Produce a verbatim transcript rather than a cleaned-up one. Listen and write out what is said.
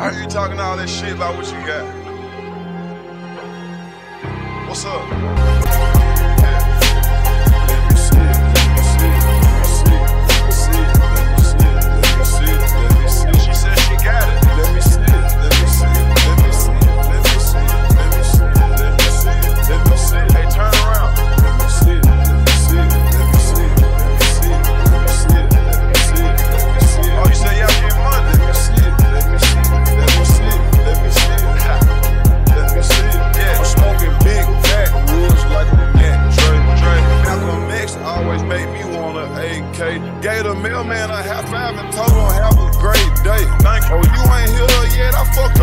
I heard you talking all that shit about what you got. What's up? Let me see it, let me see it, let me see it, let me see it, let me see it, let me see it, let me see it. She said she got it. Let me see it, let me see it, let me see it, let me see it, let me see it, let me see it, let me see it. Hey, turn around. Let me see it, let me see it, let me see it, let me see it, let me see it, let me see it, let me see it. Oh, you say y'all getting money? Let me see it, let me see it, let me see it, let me see it. Let me see it. Yeah, I'm smoking big fat woods like a net. Dre, Dre, Malcolm X always make me want an A K. Gave the mailman a high five and told him have a great day. Thank you. Oh, you ain't here yet. I fuck.